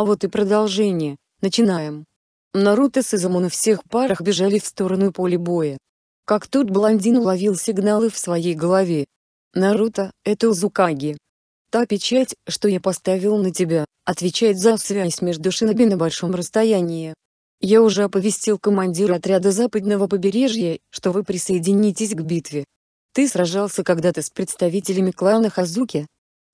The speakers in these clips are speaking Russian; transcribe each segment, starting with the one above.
А вот и продолжение. Начинаем. Наруто с Изуму на всех парах бежали в сторону поля боя. Как тут блондин уловил сигналы в своей голове. «Наруто, это Узукаги. Та печать, что я поставил на тебя, отвечает за связь между шиноби на большом расстоянии. Я уже оповестил командира отряда западного побережья, что вы присоединитесь к битве. Ты сражался когда-то с представителями клана Хазуки?»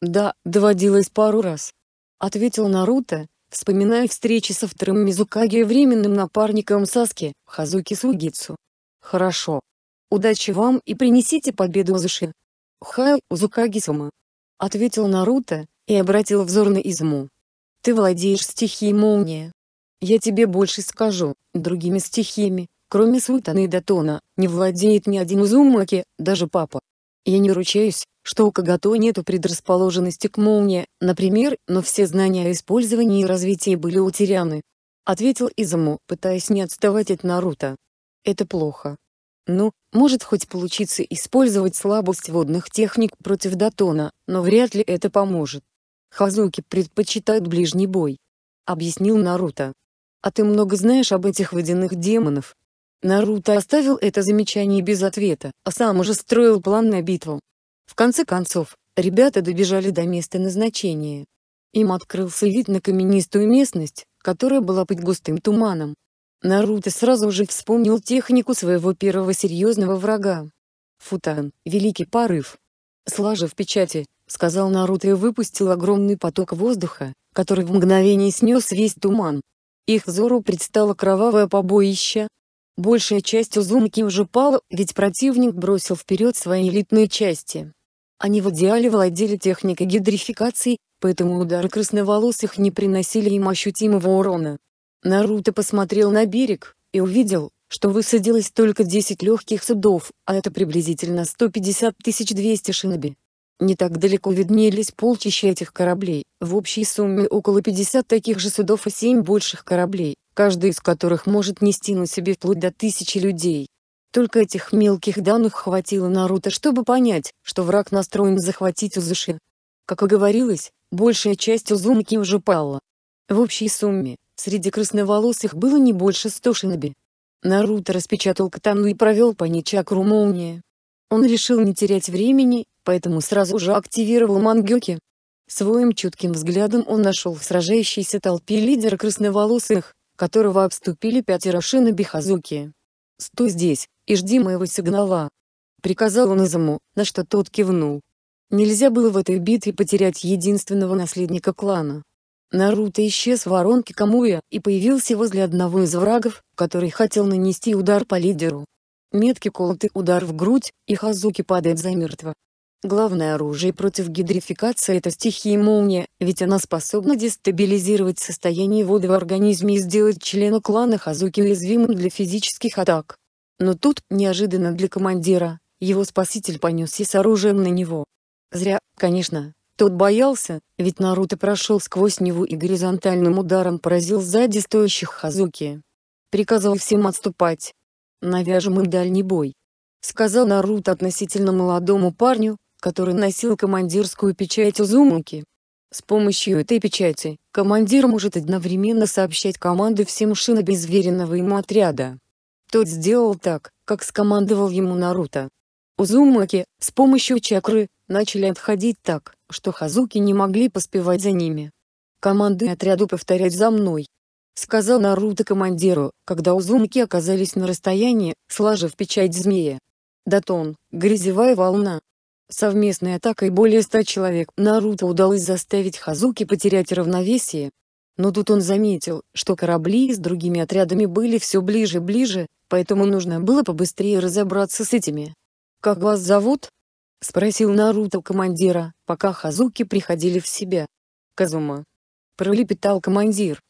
«Да, доводилось пару раз», — ответил Наруто, вспоминая встречи со вторым Мизукаги и временным напарником Саски, Хазуки Сугицу. «Хорошо. Удачи вам и принесите победу Узуши». «Хай, Узукаги-сама», — ответил Наруто, и обратил взор на Изуму. «Ты владеешь стихией молния. Я тебе больше скажу, другими стихиями, кроме Сутаны и Датона, не владеет ни один Узумаки, даже папа. Я не ручаюсь, что у Кагото нету предрасположенности к молнии, например, но все знания о использовании и развитии были утеряны», — ответил Изуму, пытаясь не отставать от Наруто. «Это плохо. Ну, может хоть получится использовать слабость водных техник против Датона, но вряд ли это поможет. Хазуки предпочитают ближний бой», — объяснил Наруто. «А ты много знаешь об этих водяных демонов?» Наруто оставил это замечание без ответа, а сам уже строил план на битву. В конце концов, ребята добежали до места назначения. Им открылся вид на каменистую местность, которая была под густым туманом. Наруто сразу же вспомнил технику своего первого серьезного врага. «Футан, великий порыв». Сложив печати, сказал Наруто и выпустил огромный поток воздуха, который в мгновение снес весь туман. Их взору предстало кровавое побоище. Большая часть Узумаки уже пала, ведь противник бросил вперед свои элитные части. Они в идеале владели техникой гидрификации, поэтому удары красноволосых не приносили им ощутимого урона. Наруто посмотрел на берег, и увидел, что высадилось только 10 легких судов, а это приблизительно 150 200 шиноби. Не так далеко виднелись полчища этих кораблей, в общей сумме около 50 таких же судов и 7 больших кораблей, каждый из которых может нести на себе вплоть до 1000 людей. Только этих мелких данных хватило Наруто, чтобы понять, что враг настроен захватить Узуши. Как и говорилось, большая часть Узумаки уже пала. В общей сумме, среди красноволосых было не больше 100 шиноби. Наруто распечатал катану и провел по ней чакру молнии. Он решил не терять времени, поэтому сразу же активировал мангёки. Своим чутким взглядом он нашел в сражающейся толпе лидера красноволосых, которого обступили 5 шиноби Хазуки. «Стой здесь, и жди моего сигнала», — приказал он Изуму, на что тот кивнул. Нельзя было в этой битве потерять единственного наследника клана. Наруто исчез в воронке Камуя и появился возле одного из врагов, который хотел нанести удар по лидеру. Меткий колотый удар в грудь, и Хазуки падает замертво. Главное оружие против гидрификации — это стихия молния, ведь она способна дестабилизировать состояние воды в организме и сделать члена клана Хазуки уязвимым для физических атак. Но тут, неожиданно для командира, его спаситель понесся с оружием на него. Зря, конечно. Тот боялся, ведь Наруто прошел сквозь него и горизонтальным ударом поразил сзади стоящих Хазуки. «Приказал всем отступать. Навяжем им дальний бой», — сказал Наруто относительно молодому парню, который носил командирскую печать Узумаки. С помощью этой печати, командир может одновременно сообщать команды всем шиноби из веренного ему отряда. Тот сделал так, как скомандовал ему Наруто. Узумаки, с помощью чакры, начали отходить так, что Хазуки не могли поспевать за ними. «Команды отряду повторять за мной», — сказал Наруто командиру, когда Узумаки оказались на расстоянии, сложив печать змея. Датон, грязевая волна. Совместной атакой более 100 человек Наруто удалось заставить Хазуки потерять равновесие. Но тут он заметил, что корабли с другими отрядами были все ближе и ближе, поэтому нужно было побыстрее разобраться с этими. «Как вас зовут?» — спросил Наруто командира, пока Хазуки приходили в себя. «Казума», — пролепетал командир.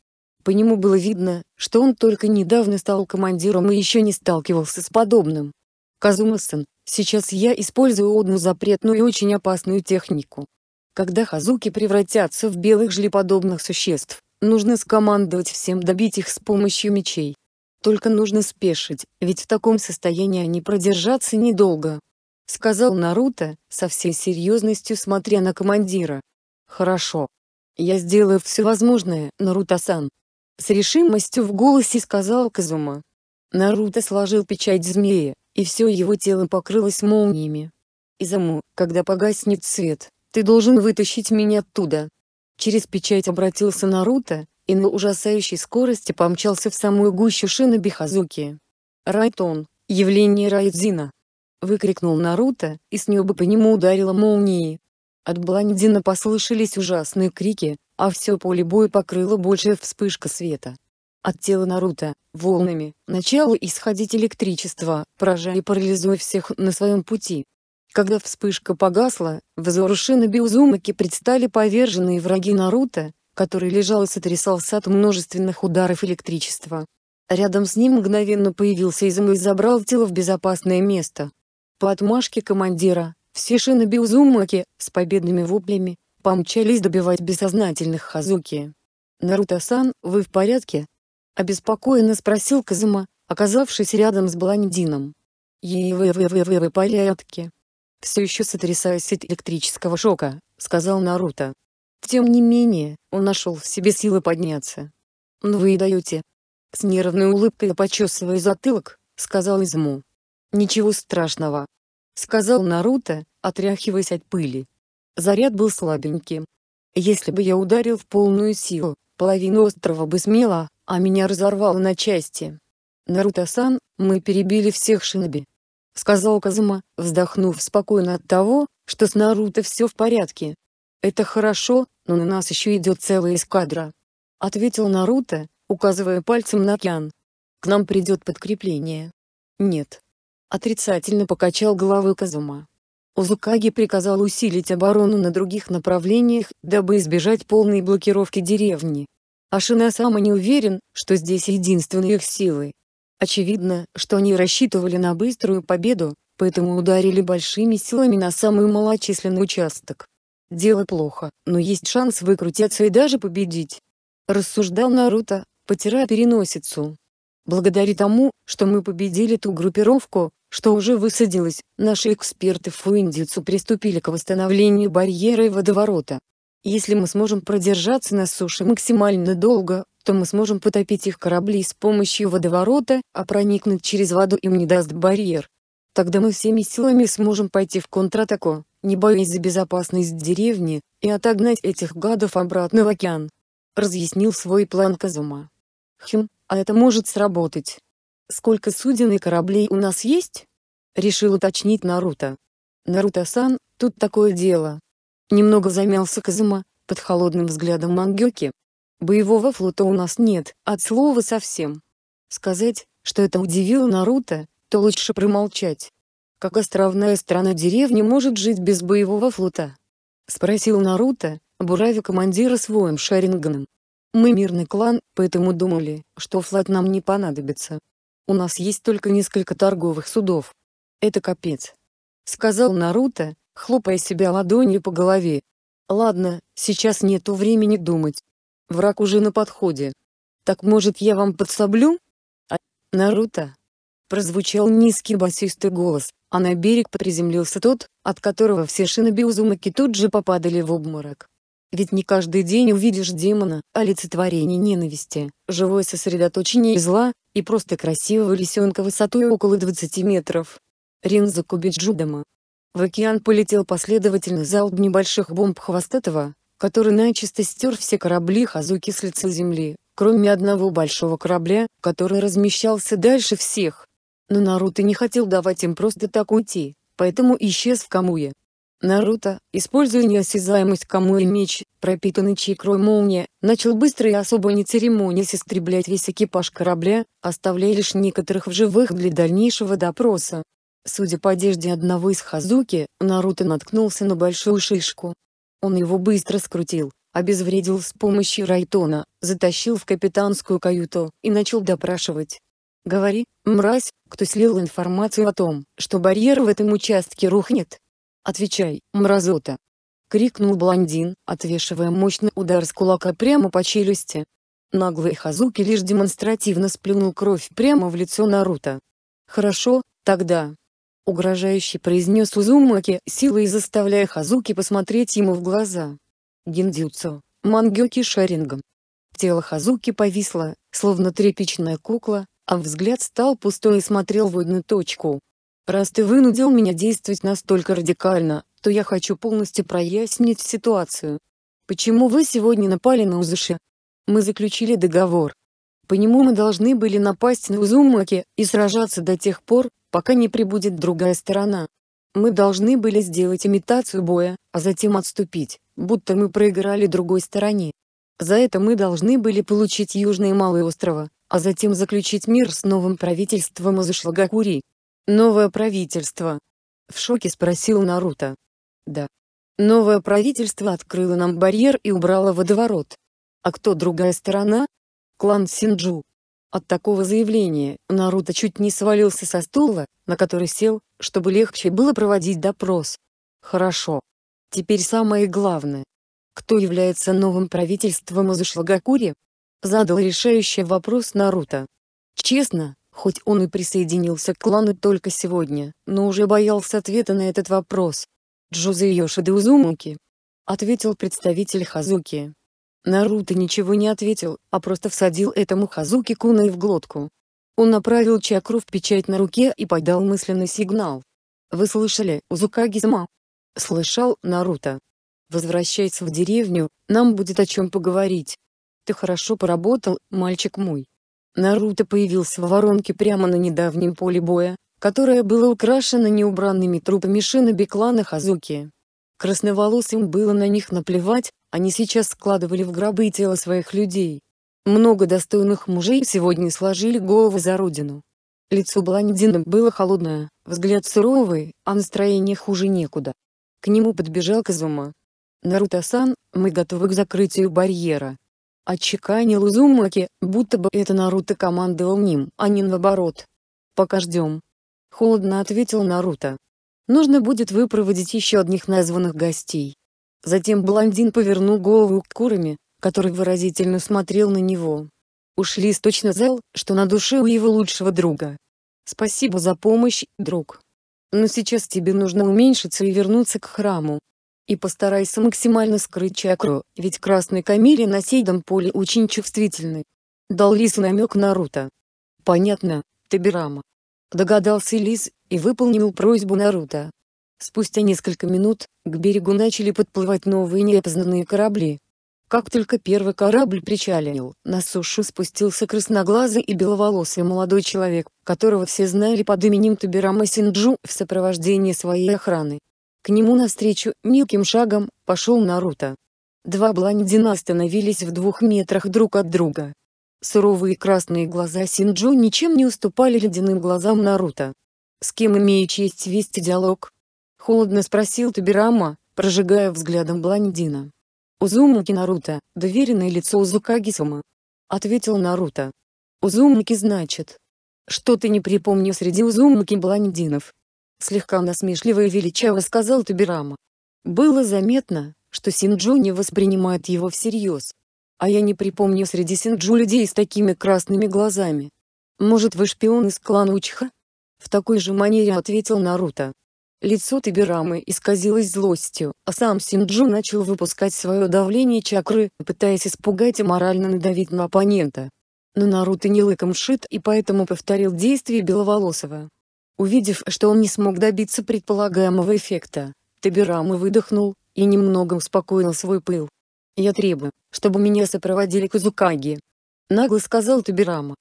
По нему было видно, что он только недавно стал командиром и еще не сталкивался с подобным. «Казума-сан, сейчас я использую одну запретную и очень опасную технику. Когда Хазуки превратятся в белых желеподобных существ, нужно скомандовать всем добить их с помощью мечей. Только нужно спешить, ведь в таком состоянии они продержатся недолго», — сказал Наруто, со всей серьезностью смотря на командира. «Хорошо. «Я сделаю все возможное, Наруто-сан!» С решимостью в голосе сказал Казума. Наруто сложил печать змея, и все его тело покрылось молниями. «Изаму, когда погаснет свет, ты должен вытащить меня оттуда!» Через печать обратился Наруто, и на ужасающей скорости помчался в самую гущу шиноби Хазуки. «Райтон, явление Райдзина!» выкрикнул Наруто, и с неба по нему ударило молнией. От блондина послышались ужасные крики, а все поле боя покрыло большая вспышка света. От тела Наруто, волнами, начало исходить электричество, поражая и парализуя всех на своем пути. Когда вспышка погасла, взору шиноби Узумаки предстали поверженные враги Наруто, который лежал и сотрясался от множественных ударов электричества. Рядом с ним мгновенно появился Изуму и забрал тело в безопасное место. По отмашке командира, все шиноби Узумаки, с победными воплями, помчались добивать бессознательных Хазуки. «Наруто-сан, вы в порядке?» — обеспокоенно спросил Казума, оказавшись рядом с блондином. «Вы в порядке?» «Все еще сотрясаясь от электрического шока», — сказал Наруто. Тем не менее, он нашел в себе силы подняться. «Ну вы и даете!» С нервной улыбкой, почесывая затылок, сказал Изуму. «Ничего страшного», — сказал Наруто, отряхиваясь от пыли. Заряд был слабеньким. «Если бы я ударил в полную силу, половину острова бы смело, а меня разорвало на части. Наруто-сан, мы перебили всех шиноби», — сказал Казума, вздохнув спокойно от того, что с Наруто все в порядке. «Это хорошо, но на нас еще идет целая эскадра», — ответил Наруто, указывая пальцем на океан. «К нам придет подкрепление». «Нет», — отрицательно покачал головой Казума. Узукаги приказал усилить оборону на других направлениях, дабы избежать полной блокировки деревни. Ашина-сама не уверен, что здесь единственные их силы. Очевидно, что они рассчитывали на быструю победу, поэтому ударили большими силами на самый малочисленный участок. «Дело плохо, но есть шанс выкрутиться и даже победить», — рассуждал Наруто, потирая переносицу. «Благодаря тому, что мы победили ту группировку, что уже высадилась, наши эксперты фуиндзюцу приступили к восстановлению барьера и водоворота. Если мы сможем продержаться на суше максимально долго, то мы сможем потопить их корабли с помощью водоворота, а проникнуть через воду им не даст барьер. Тогда мы всеми силами сможем пойти в контратаку, не боясь за безопасность деревни, и отогнать этих гадов обратно в океан», — разъяснил свой план Казума. «Хм, а это может сработать. Сколько суден и кораблей у нас есть?» — решил уточнить Наруто. «Наруто-сан, тут такое дело». Немного замялся Казума, под холодным взглядом Мангёки. «Боевого флота у нас нет, от слова совсем». Сказать, что это удивило Наруто, то лучше промолчать. «Как островная страна деревни может жить без боевого флота?» — спросил Наруто, буравя командира своим шаринганом. «Мы мирный клан, поэтому думали, что флот нам не понадобится. У нас есть только несколько торговых судов». «Это капец», — сказал Наруто, хлопая себя ладонью по голове. «Ладно, сейчас нету времени думать. Враг уже на подходе. Так может я вам подсоблю?» «Наруто!» — прозвучал низкий басистый голос, а на берег приземлился тот, от которого все шиноби Узумаки тут же попадали в обморок. Ведь не каждый день увидишь демона, олицетворение ненависти, живое сосредоточение зла, и просто красивого лисенка высотой около 20 метров. Рензоку Биджудама. В океан полетел последовательный залп небольших бомб Хвостатого, который начисто стер все корабли Хазуки с лица земли, кроме одного большого корабля, который размещался дальше всех. Но Наруто не хотел давать им просто так уйти, поэтому исчез в Камуе. Наруто, используя неосязаемость Камуи меч, пропитанный чакрой молния, начал быстро и особо не церемонясь истреблять весь экипаж корабля, оставляя лишь некоторых в живых для дальнейшего допроса. Судя по одежде одного из Хазуки, Наруто наткнулся на большую шишку. Он его быстро скрутил, обезвредил с помощью Райтона, затащил в капитанскую каюту и начал допрашивать. «Говори, мразь, кто слил информацию о том, что барьер в этом участке рухнет? Отвечай, мразота!» — крикнул блондин, отвешивая мощный удар с кулака прямо по челюсти. Наглый Хазуки лишь демонстративно сплюнул кровь прямо в лицо Наруто. «Хорошо, тогда», — угрожающе произнес Узумаки, силой заставляя Хазуки посмотреть ему в глаза. «Гиндзюцу, Мангёки Шаринган. Тело Хазуки повисло, словно тряпичная кукла, а взгляд стал пустой и смотрел в одну точку. «Раз ты вынудил меня действовать настолько радикально, то я хочу полностью прояснить ситуацию. Почему вы сегодня напали на Узуши? Мы заключили договор. По нему мы должны были напасть на Узумаки и сражаться до тех пор, пока не прибудет другая сторона. Мы должны были сделать имитацию боя, а затем отступить, будто мы проиграли другой стороне. За это мы должны были получить Южные Малые острова, а затем заключить мир с новым правительством Узуши-Гакури». «Новое правительство?» — в шоке спросил Наруто. «Да. Новое правительство открыло нам барьер и убрало водоворот. А кто другая сторона? Клан Синджу». От такого заявления Наруто чуть не свалился со стула, на который сел, чтобы легче было проводить допрос. «Хорошо. Теперь самое главное. Кто является новым правительством Узуши-Гакури?» — задал решающий вопрос Наруто. Честно, хоть он и присоединился к клану только сегодня, но уже боялся ответа на этот вопрос. «Джузе Йошида Узумаки», — ответил представитель Хазуки. Наруто ничего не ответил, а просто всадил этому Хазуки-куна в глотку. Он направил чакру в печать на руке и подал мысленный сигнал. «Вы слышали, Узукаги-сама?» «Слышал, Наруто. Возвращайся в деревню, нам будет о чем поговорить. Ты хорошо поработал, мальчик мой». Наруто появился в воронке прямо на недавнем поле боя, которое было украшено неубранными трупами шиноби клана Хазуки. Красноволосым было на них наплевать, они сейчас складывали в гробы тела своих людей. Много достойных мужей сегодня сложили головы за родину. Лицо блондина было холодное, взгляд суровый, а настроение хуже некуда. К нему подбежал Казума. «Наруто-сан, мы готовы к закрытию барьера», — отчеканил Узумаки, будто бы это Наруто командовал ним, а не наоборот. «Пока ждем», — холодно ответил Наруто. «Нужно будет выпроводить еще одних названных гостей». Затем блондин повернул голову к Кураме, который выразительно смотрел на него. Ушлис точно знал, что на душе у его лучшего друга. «Спасибо за помощь, друг. Но сейчас тебе нужно уменьшиться и вернуться к храму. И постарайся максимально скрыть чакру, ведь красные камили на сейдом поле очень чувствительны», — дал Лису намек Наруто. «Понятно, Табирама», — догадался Лис, и выполнил просьбу Наруто. Спустя несколько минут, к берегу начали подплывать новые неопознанные корабли. Как только первый корабль причалил, на сушу спустился красноглазый и беловолосый молодой человек, которого все знали под именем Табирама Синджу, в сопровождении своей охраны. К нему навстречу, мелким шагом, пошел Наруто. Два блондина остановились в 2 метрах друг от друга. Суровые красные глаза Синджу ничем не уступали ледяным глазам Наруто. «С кем имею честь вести диалог?» — холодно спросил Табирама, прожигая взглядом блондина. «Узумаки Наруто, доверенное лицо Узукаги-сама», — ответил Наруто. «Узумаки, значит? Что ты не припомнил среди Узумаки блондинов?» — слегка насмешливо и величаво сказал Табирама. Было заметно, что Синджу не воспринимает его всерьез. «А я не припомню среди Синджу людей с такими красными глазами. Может, вы шпион из клана Учиха?» в такой же манере ответил Наруто. Лицо Табирамы исказилось злостью, а сам Синджу начал выпускать свое давление чакры, пытаясь испугать и морально надавить на оппонента. Но Наруто не лыком шит и поэтому повторил действие беловолосого. Увидев, что он не смог добиться предполагаемого эффекта, Табирама выдохнул и немного успокоил свой пыл. «Я требую, чтобы меня сопроводили к Узукаги», — нагло сказал Табирама.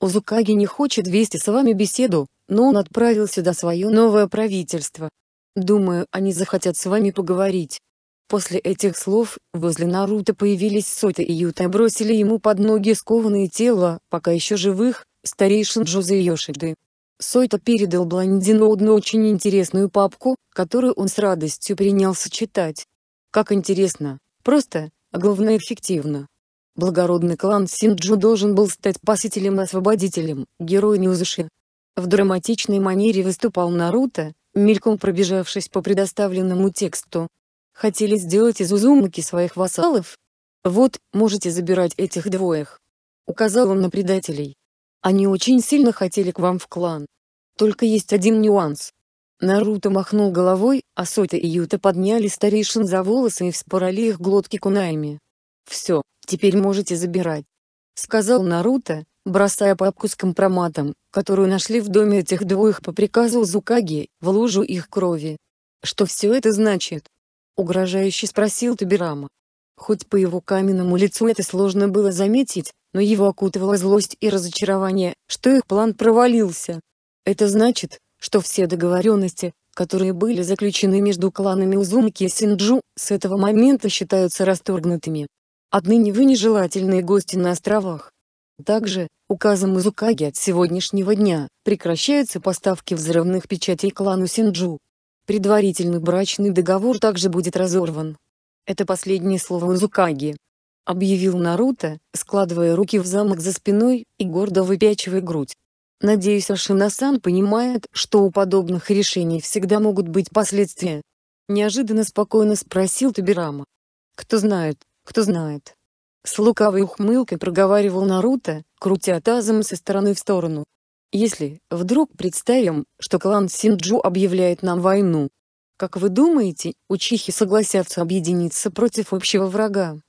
«Узукаги не хочет вести с вами беседу, но он отправил сюда свое новое правительство. Думаю, они захотят с вами поговорить». После этих слов, возле Наруто появились Сота и Юта и бросили ему под ноги скованные тела, пока еще живых, старейшин Джузе Йошиды. Сойта передал блондину одну очень интересную папку, которую он с радостью принялся читать. «Как интересно, просто, а главное эффективно. Благородный клан Синджу должен был стать спасителем и освободителем, героем Узуши». В драматичной манере выступал Наруто, мельком пробежавшись по предоставленному тексту. «Хотели сделать из Узумаки своих вассалов? Вот, можете забирать этих двоих», — указал он на предателей. «Они очень сильно хотели к вам в клан. Только есть один нюанс». Наруто махнул головой, а Сота и Юта подняли старейшин за волосы и вспороли их глотки кунаями. «Все, теперь можете забирать», — сказал Наруто, бросая папку с компроматом, которую нашли в доме этих двоих по приказу Узукаги, в лужу их крови. «Что все это значит?» — угрожающе спросил Тобирама. Хоть по его каменному лицу это сложно было заметить, но его окутывала злость и разочарование, что их план провалился. Это значит, что все договоренности, которые были заключены между кланами Узумаки и Синджу, с этого момента считаются расторгнутыми. Отныне вы нежелательные гости на островах. Также, указом Узукаги от сегодняшнего дня, прекращаются поставки взрывных печатей клану Синджу. Предварительный брачный договор также будет разорван. «Это последнее слово Узукаги», — объявил Наруто, складывая руки в замок за спиной и гордо выпячивая грудь. «Надеюсь, Ашина-сан понимает, что у подобных решений всегда могут быть последствия?» Неожиданно спокойно спросил Тобирама. «Кто знает, кто знает». С лукавой ухмылкой проговаривал Наруто, крутя тазом со стороны в сторону. «Если вдруг представим, что клан Синджу объявляет нам войну, как вы думаете, учихи согласятся объединиться против общего врага?»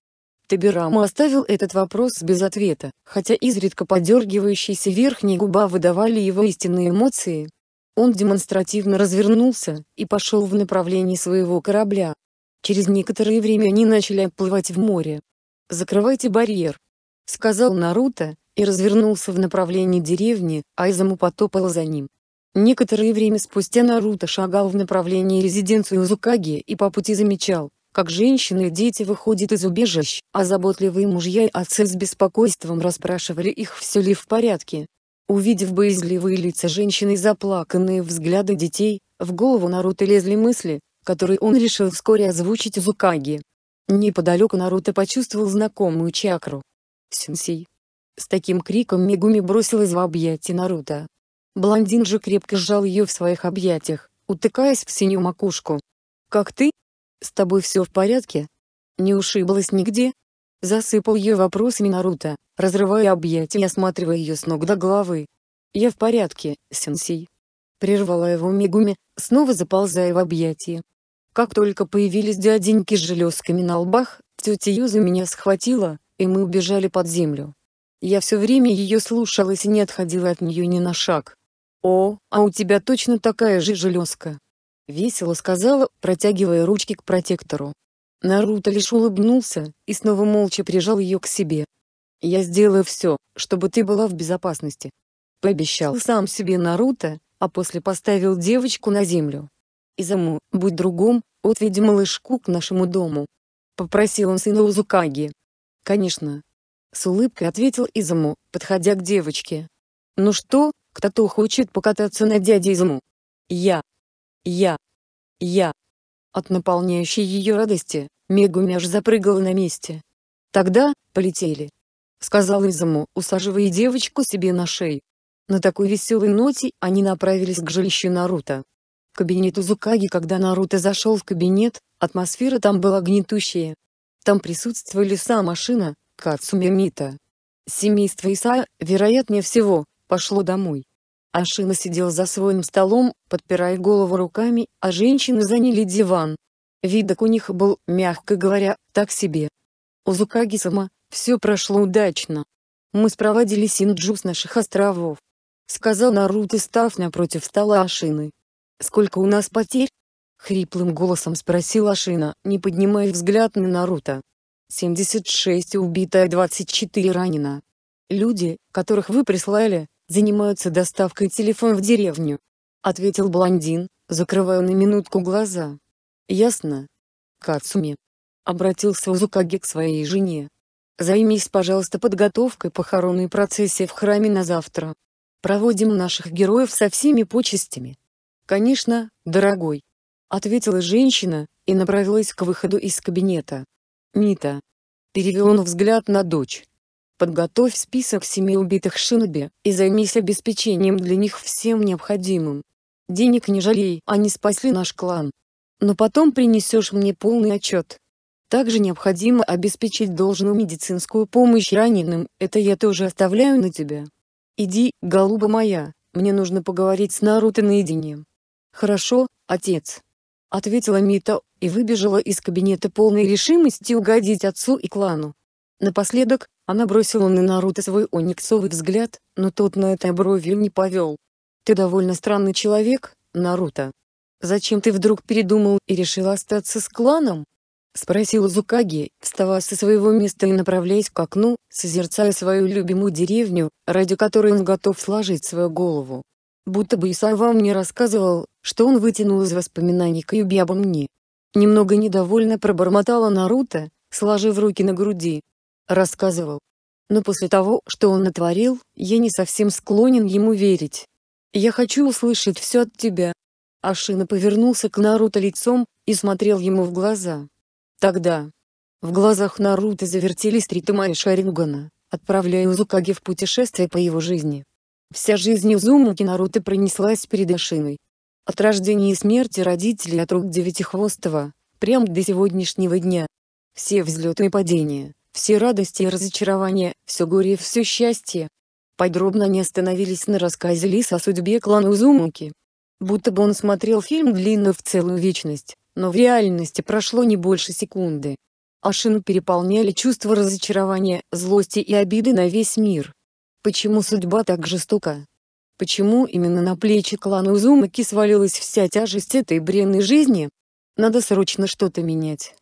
Тобирама оставил этот вопрос без ответа, хотя изредка подергивающаяся верхняя губа выдавали его истинные эмоции. Он демонстративно развернулся и пошел в направлении своего корабля. Через некоторое время они начали отплывать в море. «Закрывайте барьер», — сказал Наруто, и развернулся в направлении деревни, а Изаму потопала за ним. Некоторое время спустя Наруто шагал в направлении резиденции Узукаги и по пути замечал, как женщины и дети выходят из убежищ, а заботливые мужья и отцы с беспокойством расспрашивали их, все ли в порядке. Увидев боязливые лица женщин и заплаканные взгляды детей, в голову Наруто лезли мысли, которые он решил вскоре озвучить Узукаги. Неподалеку Наруто почувствовал знакомую чакру. «Сенсей!» С таким криком Мегуми бросилась в объятия Наруто. Блондин же крепко сжал ее в своих объятиях, утыкаясь в синюю макушку. «Как ты? С тобой все в порядке? Не ушиблась нигде?» Засыпал ее вопросами Наруто, разрывая объятия и осматривая ее с ног до головы. «Я в порядке, сенсей», — прервала его Мегуми, снова заползая в объятия. Как только появились дяденьки с железками на лбах, тетя Юзу меня схватила, и мы убежали под землю. Я все время ее слушалась и не отходила от нее ни на шаг. «О, а у тебя точно такая же железка!» — весело сказала, протягивая ручки к протектору. Наруто лишь улыбнулся и снова молча прижал ее к себе. «Я сделаю все, чтобы ты была в безопасности», — пообещал сам себе Наруто, а после поставил девочку на землю. «Изаму, будь другом, отведи малышку к нашему дому», — попросил он сына Узукаги. «Конечно», — с улыбкой ответил Изаму, подходя к девочке. «Ну что, кто-то хочет покататься на дяде Изаму?» Я. От наполняющей ее радости Мегуми аж запрыгала на месте. «Тогда полетели», — сказал Изаму, усаживая девочку себе на шею. На такой веселой ноте они направились к жилищу Наруто. К кабинету Узукаги. Когда Наруто зашел в кабинет, атмосфера там была гнетущая. Там присутствовали сам Ашина, Кацуми, Мита. Семейство Исаа, вероятнее всего, пошло домой. Ашина сидел за своим столом, подпирая голову руками, а женщины заняли диван. Видок у них был, мягко говоря, так себе. «Узукаги-сама, все прошло удачно. Мы спровадили Синджу с наших островов», — сказал Наруто, став напротив стола Ашины. «Сколько у нас потерь?» — хриплым голосом спросил Ашина, не поднимая взгляд на Наруто. 76 убито и 24 ранено. Люди, которых вы прислали, занимаются доставкой телефона в деревню», — ответил блондин, закрывая на минутку глаза. «Ясно. Кацуми», — обратился Узукаги к своей жене, — займись, пожалуйста, подготовкой похоронной процессии в храме на завтра. Проводим наших героев со всеми почестями. «Конечно, дорогой», — ответила женщина и направилась к выходу из кабинета. «Мита», — перевел он взгляд на дочь, — подготовь список 7 убитых шиноби и займись обеспечением для них всем необходимым. Денег не жалей, они спасли наш клан. Но потом принесешь мне полный отчет. Также необходимо обеспечить должную медицинскую помощь раненым, это я тоже оставляю на тебя. Иди, голуба моя, мне нужно поговорить с Наруто наедине». «Хорошо, отец», — ответила Мита и выбежала из кабинета полной решимости угодить отцу и клану. Напоследок, она бросила на Наруто свой ониксовый взгляд, но тот на это бровью не повел. «Ты довольно странный человек, Наруто. Зачем ты вдруг передумал и решил остаться с кланом?» — спросил Узукаги, вставая со своего места и направляясь к окну, созерцая свою любимую деревню, ради которой он готов сложить свою голову. Будто бы Исаава мне рассказывал, что он вытянул из воспоминаний Кьюби обо мне. Немного недовольно пробормотала Наруто, сложив руки на груди. Рассказывал. Но после того, что он натворил, я не совсем склонен ему верить. Я хочу услышать все от тебя. Ашина повернулся к Наруто лицом и смотрел ему в глаза. Тогда в глазах Наруто завертелись три Томари Шарингана, отправляя Узукаги в путешествие по его жизни. Вся жизнь Узумаки Наруто пронеслась перед Ашиной. От рождения и смерти родителей от рук Девятихвостого, прямо до сегодняшнего дня. Все взлеты и падения, все радости и разочарования, все горе и все счастье. Подробно они остановились на рассказе Лиса о судьбе клана Узумаки. Будто бы он смотрел фильм длинную в целую вечность. Но в реальности прошло не больше секунды. Ашину переполняли чувства разочарования, злости и обиды на весь мир. Почему судьба так жестока? Почему именно на плечи клана Узумаки свалилась вся тяжесть этой бренной жизни? Надо срочно что-то менять.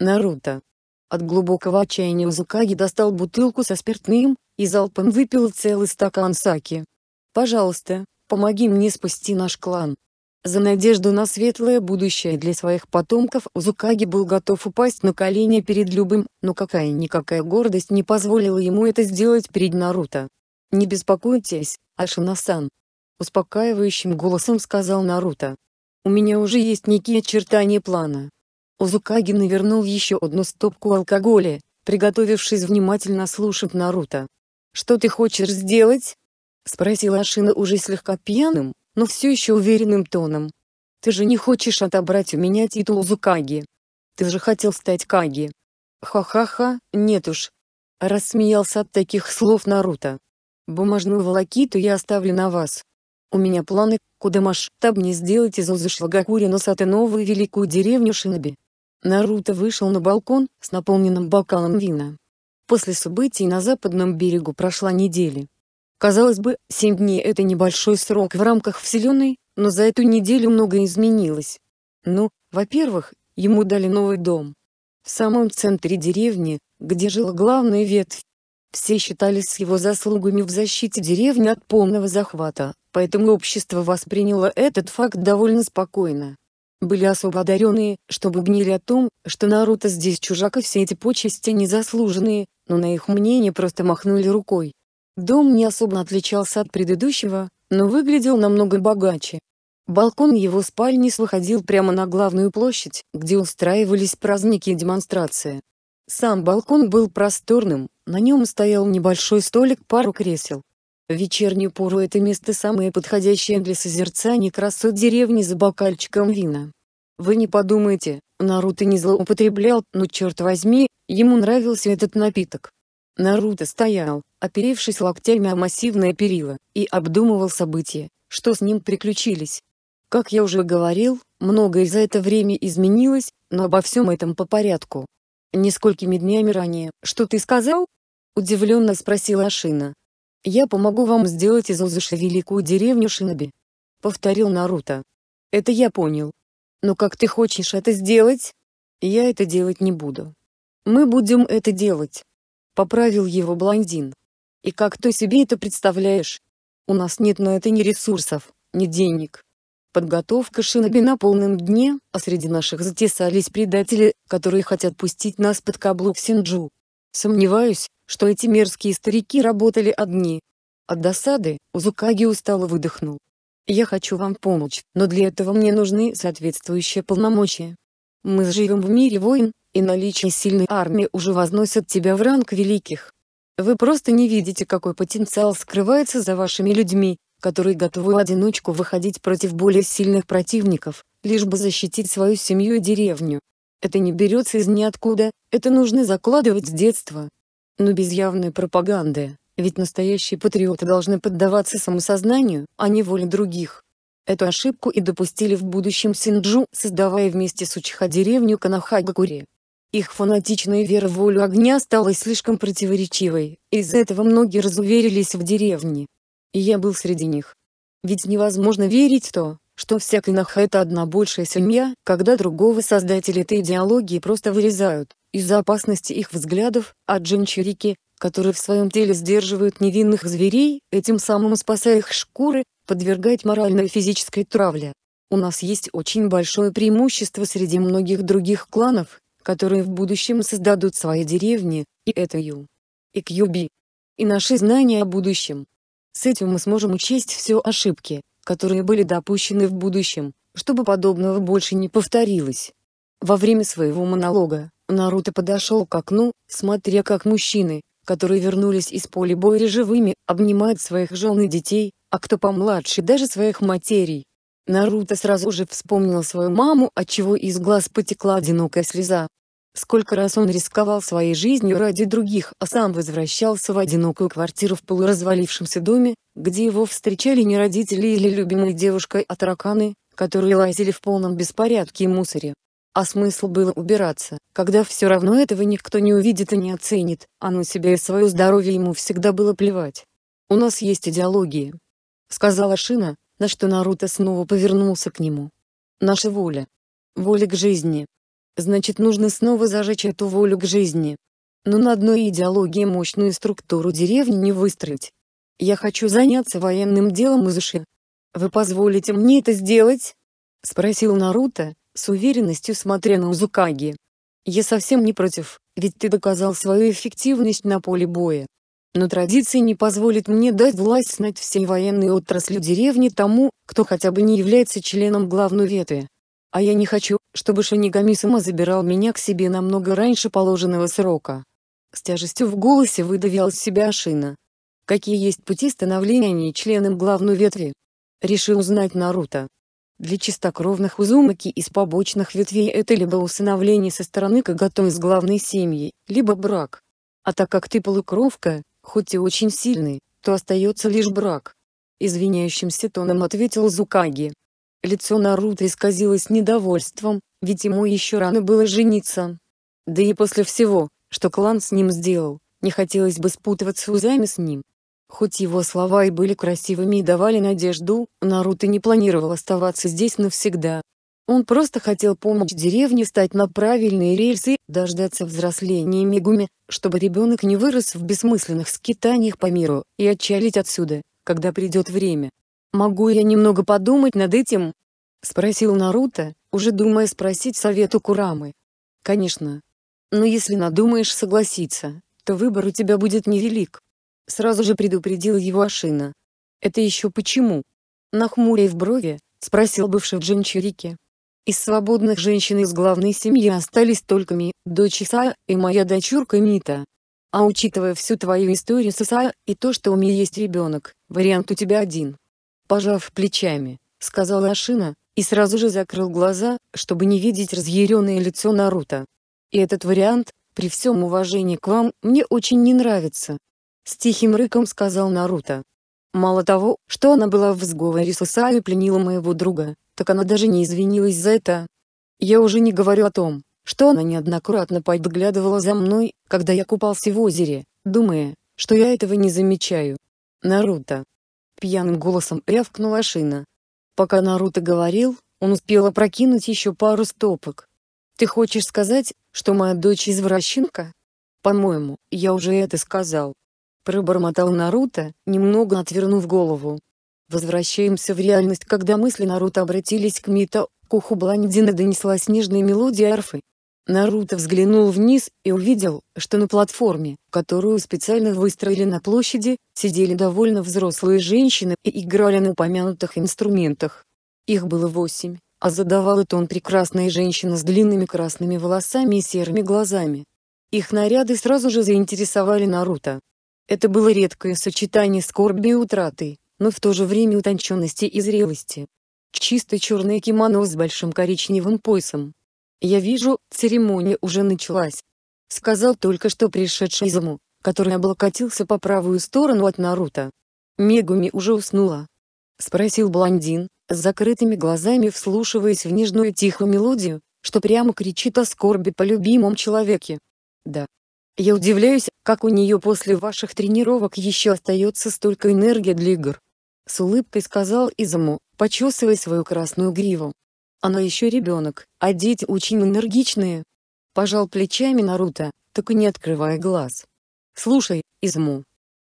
Наруто. От глубокого отчаяния Узукаги достал бутылку со спиртным, и залпом выпил целый стакан саки. «Пожалуйста, помоги мне спасти наш клан». За надежду на светлое будущее для своих потомков Узукаги был готов упасть на колени перед любым, но какая-никакая гордость не позволила ему это сделать перед Наруто. «Не беспокойтесь, Ашина-сан», — успокаивающим голосом сказал Наруто. «У меня уже есть некие очертания плана». Узукаги навернул еще одну стопку алкоголя, приготовившись внимательно слушать Наруто. «Что ты хочешь сделать?» — спросила Ашина уже слегка пьяным, но все еще уверенным тоном. «Ты же не хочешь отобрать у меня титул Узукаги? Ты же хотел стать Каги!» «Ха-ха-ха, нет уж!» Рассмеялся от таких слов Наруто. «Бумажную волокиту я оставлю на вас. У меня планы, куда масштабнее сделать из Узы Шигакурина Сато новую великую деревню Шиноби». Наруто вышел на балкон с наполненным бокалом вина. После событий на западном берегу прошла неделя. Казалось бы, 7 дней — это небольшой срок в рамках Вселенной, но за эту неделю многое изменилось. Ну, во-первых, ему дали новый дом. В самом центре деревни, где жила главная ветвь. Все считались его заслугами в защите деревни от полного захвата, поэтому общество восприняло этот факт довольно спокойно. Были особо одаренные, что бубнили о том, что Наруто здесь чужак и все эти почести незаслуженные, но на их мнение просто махнули рукой. Дом не особо отличался от предыдущего, но выглядел намного богаче. Балкон его спальни выходил прямо на главную площадь, где устраивались праздники и демонстрации. Сам балкон был просторным, на нем стоял небольшой столик, пару кресел. В вечернюю пору это место самое подходящее для созерцания красот деревни за бокальчиком вина. Вы не подумайте, Наруто не злоупотреблял, но черт возьми, ему нравился этот напиток. Наруто стоял, оперевшись локтями о массивное перила, и обдумывал события, что с ним приключились. Как я уже говорил, многое за это время изменилось, но обо всем этом по порядку. «Несколькими днями ранее, что ты сказал?» — удивленно спросила Ашина. «Я помогу вам сделать из Узуши великую деревню Шиноби», — повторил Наруто. «Это я понял. Но как ты хочешь это сделать?» «Я это делать не буду. Мы будем это делать», — поправил его блондин. «И как ты себе это представляешь? У нас нет на это ни ресурсов, ни денег. Подготовка Шиноби на полном дне, а среди наших затесались предатели, которые хотят пустить нас под каблук Синджу. Сомневаюсь, что эти мерзкие старики работали одни». От досады Узукаги устало выдохнул. «Я хочу вам помочь, но для этого мне нужны соответствующие полномочия. Мы живем в мире войн, и наличие сильной армии уже возносит тебя в ранг великих. Вы просто не видите, какой потенциал скрывается за вашими людьми, которые готовы в одиночку выходить против более сильных противников, лишь бы защитить свою семью и деревню. Это не берется из ниоткуда, это нужно закладывать с детства. Но без явной пропаганды, ведь настоящие патриоты должны поддаваться самосознанию, а не воле других. Эту ошибку и допустили в будущем Синджу, создавая вместе с Учиха деревню Канахагакури. Их фанатичная вера в волю огня стала слишком противоречивой, из-за этого многие разуверились в деревне. И я был среди них. Ведь невозможно верить в то, что вся кинаха — это одна большая семья, когда другого создатели этой идеологии просто вырезают, из-за опасности их взглядов, от джинчурики, которые в своем теле сдерживают невинных зверей, этим самым спасая их шкуры, подвергать моральной и физической травле. У нас есть очень большое преимущество среди многих других кланов, которые в будущем создадут свои деревни, и это Ю. И Кьюби. И наши знания о будущем. С этим мы сможем учесть все ошибки, которые были допущены в будущем, чтобы подобного больше не повторилось. Во время своего монолога, Наруто подошел к окну, смотря как мужчины, которые вернулись из поля боя живыми, обнимают своих жен и детей, а кто помладше даже своих матерей. Наруто сразу же вспомнил свою маму, отчего из глаз потекла одинокая слеза. Сколько раз он рисковал своей жизнью ради других, а сам возвращался в одинокую квартиру в полуразвалившемся доме, где его встречали не родители или любимая девушка, а тараканы, которые лазили в полном беспорядке и мусоре. А смысл было убираться, когда все равно этого никто не увидит и не оценит, а на себя и свое здоровье ему всегда было плевать. «У нас есть идеология», — сказала Шина, на что Наруто снова повернулся к нему. «Наша воля. Воля к жизни. Значит, нужно снова зажечь эту волю к жизни. Но на одной идеологии мощную структуру деревни не выстроить. Я хочу заняться военным делом Изуши. Вы позволите мне это сделать?» — спросил Наруто, с уверенностью смотря на Узукаги. «Я совсем не против, ведь ты доказал свою эффективность на поле боя. Но традиции не позволят мне дать власть над всей военной отраслью деревни тому, кто хотя бы не является членом главной ветви. А я не хочу, чтобы Шинигами-сама забирал меня к себе намного раньше положенного срока». С тяжестью в голосе выдавил из себя Шина. «Какие есть пути становления членом главной ветви?» — решил узнать Наруто. «Для чистокровных Узумаки из побочных ветвей это либо усыновление со стороны Кагото из главной семьи, либо брак. А так как ты полукровка, хоть и очень сильный, то остается лишь брак», — извиняющимся тоном ответил Узукаги. Лицо Наруто исказилось недовольством, ведь ему еще рано было жениться. Да и после всего, что клан с ним сделал, не хотелось бы спутываться узами с ним. Хоть его слова и были красивыми и давали надежду, Наруто не планировал оставаться здесь навсегда. Он просто хотел помочь деревне стать на правильные рельсы, дождаться взросления Мегуми, чтобы ребенок не вырос в бессмысленных скитаниях по миру, и отчалить отсюда, когда придет время. «Могу я немного подумать над этим?» — спросил Наруто, уже думая спросить совет у Курамы. «Конечно. Но если надумаешь согласиться, то выбор у тебя будет невелик», — сразу же предупредил его Ашина. «Это еще почему?» — нахмурив брови, спросил бывший джинчурики. «Из свободных женщин из главной семьи остались только Ми, дочь Исаа, и моя дочурка Мита. А учитывая всю твою историю с Исаа, и то, что у Ми есть ребенок, вариант у тебя один». Пожав плечами, сказал Ашина, и сразу же закрыл глаза, чтобы не видеть разъяренное лицо Наруто. «И этот вариант, при всем уважении к вам, мне очень не нравится», — с тихим рыком сказал Наруто. «Мало того, что она была в сговоре с Исао и пленила моего друга, так она даже не извинилась за это. Я уже не говорю о том, что она неоднократно подглядывала за мной, когда я купался в озере, думая, что я этого не замечаю». «Наруто!» — пьяным голосом рявкнула Ашина. Пока Наруто говорил, он успел опрокинуть еще пару стопок. «Ты хочешь сказать, что моя дочь извращенка?» «По-моему, я уже это сказал», — пробормотал Наруто, немного отвернув голову. Возвращаемся в реальность, когда мысли Наруто обратились к Мито, к уху блондина донеслась нежная мелодия арфы. Наруто взглянул вниз и увидел, что на платформе, которую специально выстроили на площади, сидели довольно взрослые женщины и играли на упомянутых инструментах. Их было 8, а задавала тон прекрасная женщина с длинными красными волосами и серыми глазами. Их наряды сразу же заинтересовали Наруто. Это было редкое сочетание скорби и утраты, но в то же время утонченности и зрелости. Чисто черное кимоно с большим коричневым поясом. «Я вижу, церемония уже началась», — сказал только что пришедший Изуму, который облокотился по правую сторону от Наруто. «Мегуми уже уснула?» — спросил блондин, с закрытыми глазами вслушиваясь в нежную тихую мелодию, что прямо кричит о скорби по любимом человеке. Да. Я удивляюсь, как у нее после ваших тренировок еще остается столько энергии для игр. С улыбкой сказал Изуму, почесывая свою красную гриву. Она еще ребенок, а дети очень энергичные. Пожал плечами Наруто, так и не открывая глаз. Слушай, Изуму.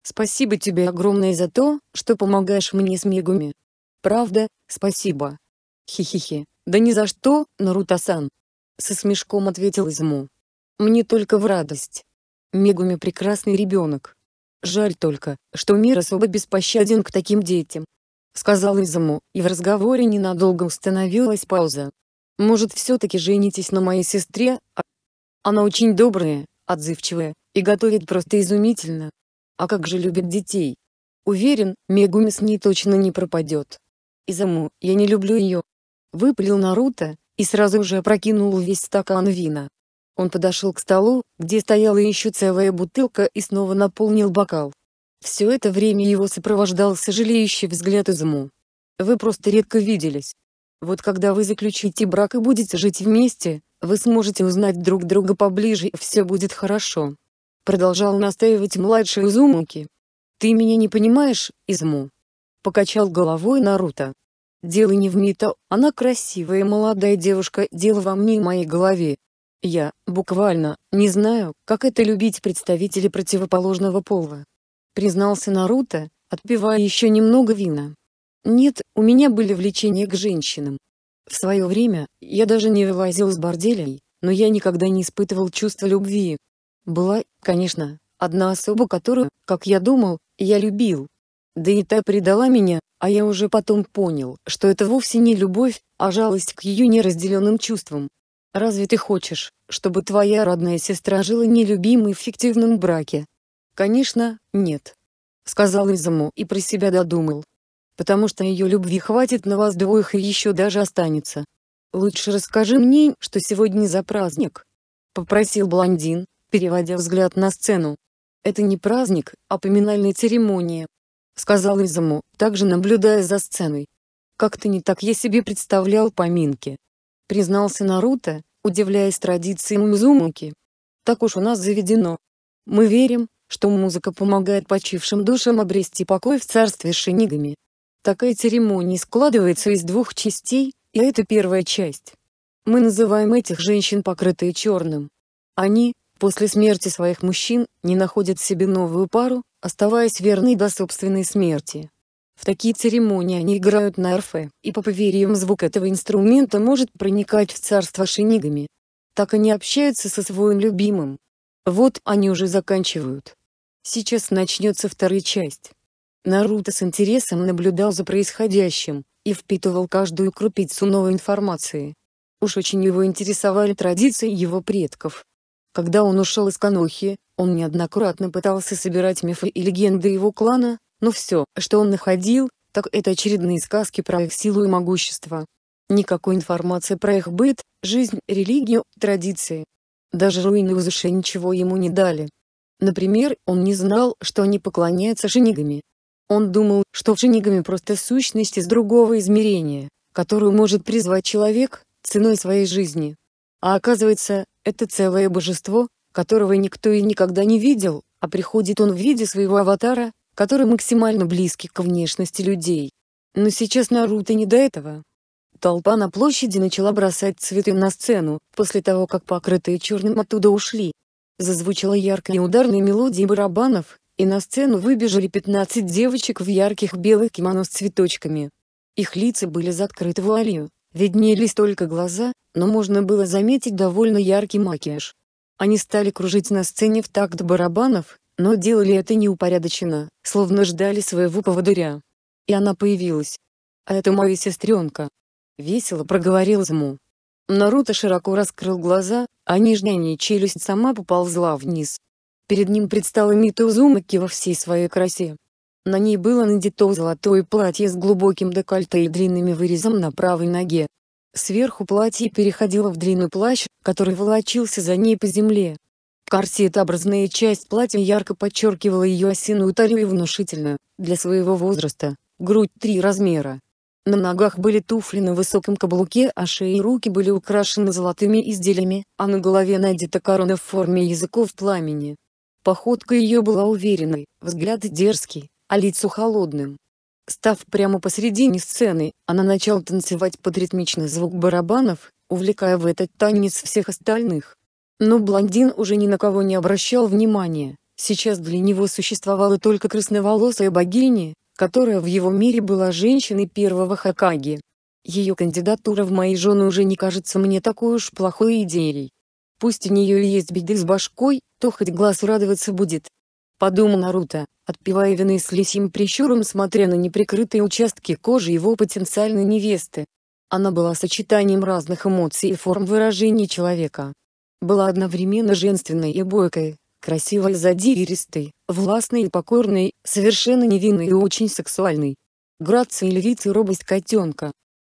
Спасибо тебе огромное за то, что помогаешь мне с Мегуми. Правда, спасибо. Хи-хи-хи, да ни за что, Наруто-сан. Со смешком ответил Изуму. Мне только в радость. Мегуми прекрасный ребенок. Жаль только, что мир особо беспощаден к таким детям. Сказал Изуму, и в разговоре ненадолго установилась пауза. Может, все-таки женитесь на моей сестре? Она очень добрая, отзывчивая, и готовит просто изумительно. А как же любит детей. Уверен, Мегуми с ней точно не пропадет. Изуму, я не люблю ее. Выпалил Наруто, и сразу же опрокинул весь стакан вина. Он подошел к столу, где стояла еще целая бутылка, и снова наполнил бокал. Все это время его сопровождал сожалеющий взгляд Изуму. Вы просто редко виделись. Вот когда вы заключите брак и будете жить вместе, вы сможете узнать друг друга поближе и все будет хорошо. Продолжал настаивать младший Узумаки. Ты меня не понимаешь, Изуму. Покачал головой Наруто. Дело не в Мито, она красивая молодая девушка, дело во мне и моей голове. Я, буквально, не знаю, как это любить представителей противоположного пола. Признался Наруто, отпивая еще немного вина. Нет, у меня были влечения к женщинам. В свое время, я даже не вылазил из борделей, но я никогда не испытывал чувства любви. Была, конечно, одна особа, которую, как я думал, я любил. Да и та предала меня, а я уже потом понял, что это вовсе не любовь, а жалость к ее неразделенным чувствам. Разве ты хочешь, чтобы твоя родная сестра жила нелюбимой в фиктивном браке? Конечно, нет. Сказал Изуму и про себя додумал. Потому что ее любви хватит на вас двоих и еще даже останется. Лучше расскажи мне, что сегодня за праздник. Попросил блондин, переводя взгляд на сцену. Это не праздник, а поминальная церемония. Сказал Изуму, также наблюдая за сценой. Как-то не так я себе представлял поминки. Признался Наруто, удивляясь традициям Узумаки. Так уж у нас заведено. Мы верим, что музыка помогает почившим душам обрести покой в царстве Шинигами. Такая церемония складывается из двух частей, и это первая часть. Мы называем этих женщин покрытые черным. Они, после смерти своих мужчин, не находят себе новую пару, оставаясь верной до собственной смерти. В такие церемонии они играют на арфе, и по поверьям звук этого инструмента может проникать в царство шинигами. Так они общаются со своим любимым. Вот они уже заканчивают. Сейчас начнется вторая часть. Наруто с интересом наблюдал за происходящим, и впитывал каждую крупицу новой информации. Уж очень его интересовали традиции его предков. Когда он ушел из Конохи, он неоднократно пытался собирать мифы и легенды его клана, но все, что он находил, так это очередные сказки про их силу и могущество. Никакой информации про их быт, жизнь, религию, традиции. Даже руины Узуши ничего ему не дали. Например, он не знал, что они поклоняются шинигами. Он думал, что шинигами просто сущность из другого измерения, которую может призвать человек, ценой своей жизни. А оказывается, это целое божество, которого никто и никогда не видел, а приходит он в виде своего аватара, который максимально близки к внешности людей. Но сейчас Наруто не до этого. Толпа на площади начала бросать цветы на сцену, после того как покрытые черным оттуда ушли. Зазвучала яркая ударная мелодия барабанов, и на сцену выбежали 15 девочек в ярких белых кимоно с цветочками. Их лица были закрыты вуалью, виднелись только глаза, но можно было заметить довольно яркий макияж. Они стали кружить на сцене в такт барабанов, но делали это неупорядоченно, словно ждали своего поводыря. И она появилась. «А это моя сестренка!» Весело проговорил Изуму. Наруто широко раскрыл глаза, а нижняя челюсть сама поползла вниз. Перед ним предстала Мито Узумаки во всей своей красе. На ней было надето золотое платье с глубоким декольте и длинным вырезом на правой ноге. Сверху платье переходило в длинный плащ, который волочился за ней по земле. Корсетообразная часть платья ярко подчеркивала ее осиную талию и внушительную, для своего возраста, грудь 3 размера. На ногах были туфли на высоком каблуке, а шеи и руки были украшены золотыми изделиями, а на голове надета корона в форме языков пламени. Походка ее была уверенной, взгляд дерзкий, а лицо холодным. Став прямо посередине сцены, она начала танцевать под ритмичный звук барабанов, увлекая в этот танец всех остальных. Но блондин уже ни на кого не обращал внимания, сейчас для него существовала только красноволосая богиня, которая в его мире была женщиной первого Хокаге. Ее кандидатура в мои жены уже не кажется мне такой уж плохой идеей. Пусть у нее есть беды с башкой, то хоть глаз радоваться будет. Подумал Наруто, отпивая вино и с лисьим прищуром смотря на неприкрытые участки кожи его потенциальной невесты. Она была сочетанием разных эмоций и форм выражения человека. Была одновременно женственной и бойкой, красивой и задиристой, властной и покорной, совершенно невинной и очень сексуальной. Грация львицы и робость котенка.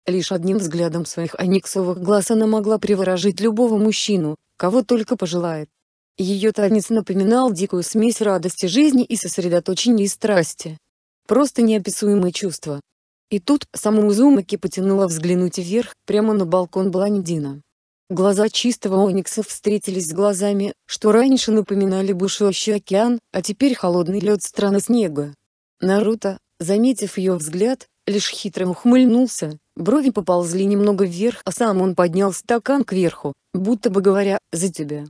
Лишь одним взглядом своих ониксовых глаз она могла приворожить любого мужчину, кого только пожелает. Ее танец напоминал дикую смесь радости жизни и сосредоточения и страсти. Просто неописуемое чувство. И тут саму Узумаки потянула взглянуть вверх, прямо на балкон блондина. Глаза чистого оникса встретились с глазами, что раньше напоминали бушующий океан, а теперь холодный лед страны снега. Наруто, заметив ее взгляд, лишь хитро ухмыльнулся, брови поползли немного вверх, а сам он поднял стакан кверху, будто бы говоря «за тебя».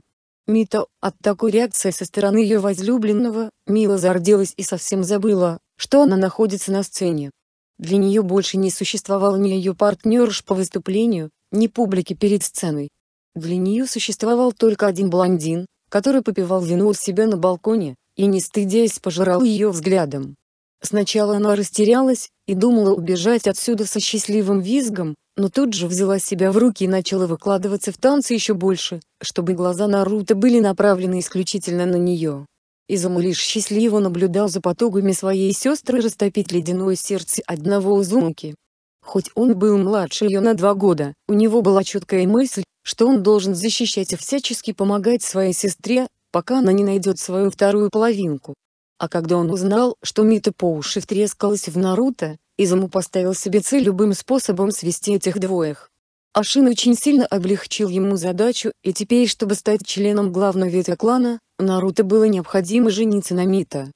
Мита, от такой реакции со стороны ее возлюбленного, мило зарделась и совсем забыла, что она находится на сцене. Для нее больше не существовало ни ее партнерш по выступлению, ни публики перед сценой. Для нее существовал только один блондин, который попивал вино у себя на балконе, и не стыдясь пожирал ее взглядом. Сначала она растерялась, и думала убежать отсюда со счастливым визгом, но тут же взяла себя в руки и начала выкладываться в танцы еще больше, чтобы глаза Наруто были направлены исключительно на нее. Изуму лишь счастливо наблюдал за потугами своей сестры растопить ледяное сердце одного Узумаки. Хоть он был младше ее на 2 года, у него была четкая мысль, что он должен защищать и всячески помогать своей сестре, пока она не найдет свою вторую половинку. А когда он узнал, что Мита по уши втрескалась в Наруто, Изуму поставил себе цель любым способом свести этих двоих. Ашин очень сильно облегчил ему задачу, и теперь, чтобы стать членом главного ветви клана, Наруто было необходимо жениться на Мита.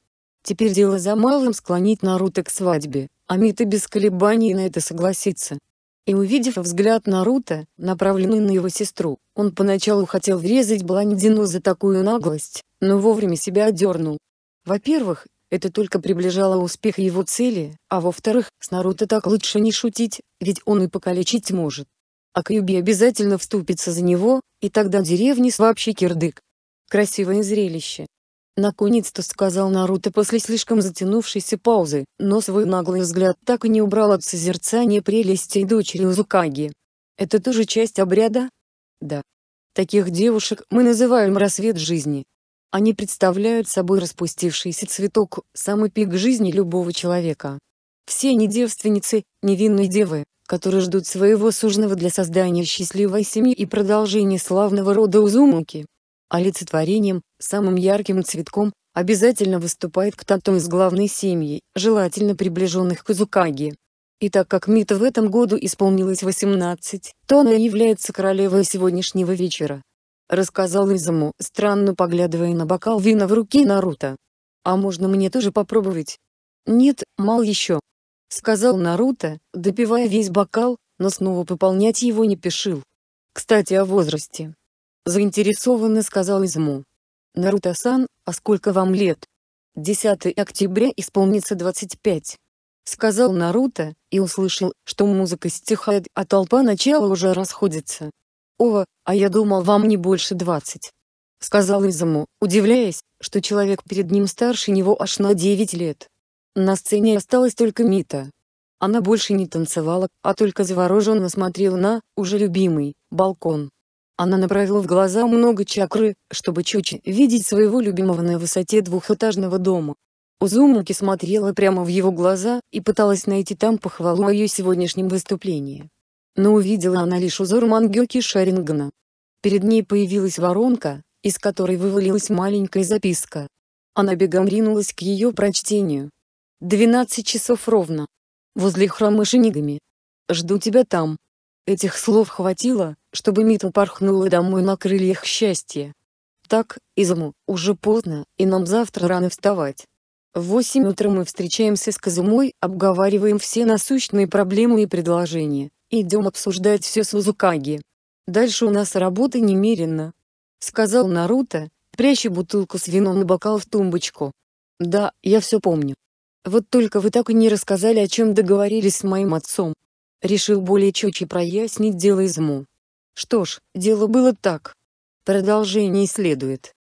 Теперь дело за малым склонить Наруто к свадьбе, а Мита без колебаний на это согласится. И увидев взгляд Наруто, направленный на его сестру, он поначалу хотел врезать блондину за такую наглость, но вовремя себя одернул. Во-первых, это только приближало успех его цели, а во-вторых, с Наруто так лучше не шутить, ведь он и покалечить может. А Кьюби обязательно вступится за него, и тогда деревня вообще кирдык. Красивое зрелище. Наконец-то сказал Наруто после слишком затянувшейся паузы, но свой наглый взгляд так и не убрал от созерцания прелестей дочери Узукаги. Это тоже часть обряда? Да. Таких девушек мы называем «рассвет жизни». Они представляют собой распустившийся цветок, самый пик жизни любого человека. Все они девственницы, невинные девы, которые ждут своего суженого для создания счастливой семьи и продолжения славного рода Узумаки. Олицетворением, самым ярким цветком, обязательно выступает кто-то из главной семьи, желательно приближенных к Узукаге. И так как Мита в этом году исполнилось 18, то она является королевой сегодняшнего вечера. Рассказал Изуму, странно поглядывая на бокал вина в руке Наруто. «А можно мне тоже попробовать?» «Нет, мал еще», — сказал Наруто, допивая весь бокал, но снова пополнять его не спешил. «Кстати, о возрасте», — заинтересованно сказал Изуму. «Наруто-сан, а сколько вам лет?» 10 октября исполнится 25», — сказал Наруто, и услышал, что музыка стихает, а толпа начала уже расходится. «Ова, а я думал, вам не больше 20», — сказал Изуму, удивляясь, что человек перед ним старше него аж на 9 лет. На сцене осталась только Мита. Она больше не танцевала, а только завороженно смотрела на, уже любимый, балкон. Она направила в глаза много чакры, чтобы чуть видеть своего любимого на высоте двухэтажного дома. Узумаки смотрела прямо в его глаза и пыталась найти там похвалу о ее сегодняшнем выступлении. Но увидела она лишь узор мангёки Шарингана. Перед ней появилась воронка, из которой вывалилась маленькая записка. Она бегом ринулась к ее прочтению. 12 часов ровно. Возле храма Шинигами, Жду тебя там». Этих слов хватило, чтобы Мит упорхнула домой на крыльях счастья. «Так, Изуму, уже поздно, и нам завтра рано вставать. В 8 утра мы встречаемся с Казумой, обговариваем все насущные проблемы и предложения, идем обсуждать все с Узукаги. Дальше у нас работы немерено», — сказал Наруто, пряча бутылку с вином и бокал в тумбочку. «Да, я все помню. Вот только вы так и не рассказали, о чем договорились с моим отцом». Решил более четче прояснить дело Изуму. «Что ж, дело было так. Продолжение следует».